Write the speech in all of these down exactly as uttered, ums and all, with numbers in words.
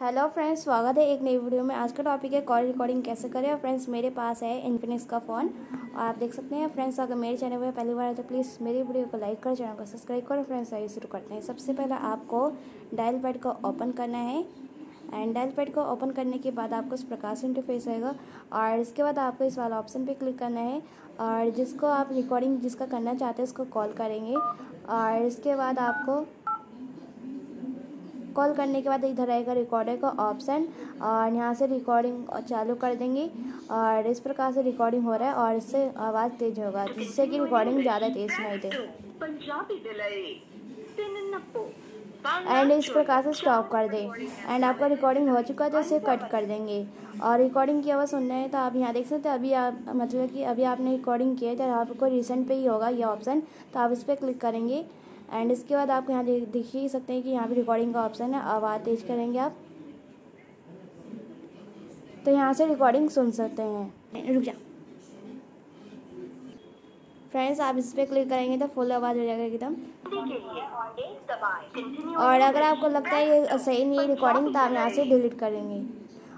Hello friends, स्वागत है एक नई वीडियो में। आज का टॉपिक है कॉल रिकॉर्डिंग कैसे करें। और फ्रेंड्स, मेरे पास है इन्फिनिक्स का फ़ोन और आप देख सकते हैं। फ्रेंड्स, अगर मेरे चैनल पर पहली बार है तो प्लीज़ मेरी वीडियो को लाइक करें, चैनल को सब्सक्राइब करें। फ्रेंड्स, आइए शुरू करते हैं। सबसे पहले आपको डायल पैड को ओपन करना है एंड डायल पैड को ओपन करने के बाद आपको इस प्रकार से इंटरफेस आएगा और इसके बाद आपको इस वाला ऑप्शन पे क्लिक करना है और जिसको आप रिकॉर्डिंग जिसका करना चाहते हैं उसको कॉल करेंगे। और इसके बाद आपको कॉल करने के बाद इधर आएगा रिकॉर्डर का ऑप्शन और यहाँ से रिकॉर्डिंग चालू कर देंगे और इस प्रकार से रिकॉर्डिंग हो रहा है और इससे आवाज़ तेज होगा जिससे कि रिकॉर्डिंग ज़्यादा तेज नहीं थे। एंड इस प्रकार से स्टॉप कर दें एंड आपका रिकॉर्डिंग हो चुका है तो इसे कट कर देंगे। और रिकॉर्डिंग की आवाज़ सुनना है तो आप यहाँ देख सकते हैं। अभी आप मतलब कि अभी आपने रिकॉर्डिंग की है तो आपको रिसेंट पे ही होगा ये ऑप्शन, तो आप इस पर क्लिक करेंगे। एंड इसके बाद आप यहाँ देख देख ही सकते हैं कि यहाँ पर रिकॉर्डिंग का ऑप्शन है। आवाज़ तेज करेंगे आप तो यहाँ से रिकॉर्डिंग सुन सकते हैं। रुक जा फ्रेंड्स, आप इस पर क्लिक करेंगे तो फुल आवाज़ हो जाएगा एकदम। और अगर आपको लगता है ये सही नहीं है रिकॉर्डिंग तो आप यहाँ से डिलीट करेंगे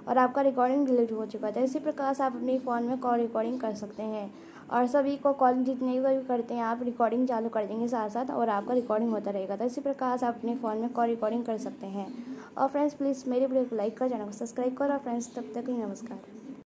और आपका रिकॉर्डिंग डिलीट हो चुका था। इसी प्रकार से आप अपने फ़ोन में कॉल रिकॉर्डिंग कर सकते हैं। और सभी को कॉल जितने भी करते हैं आप रिकॉर्डिंग चालू कर देंगे साथ साथ और आपका रिकॉर्डिंग होता रहेगा। तो इसी प्रकार से आप अपने फ़ोन में कॉल रिकॉर्डिंग कर सकते हैं। और फ्रेंड्स, प्लीज़ मेरे वीडियो को लाइक कर, चैनल को सब्सक्राइब करो। और फ्रेंड्स, तब तक ही नमस्कार।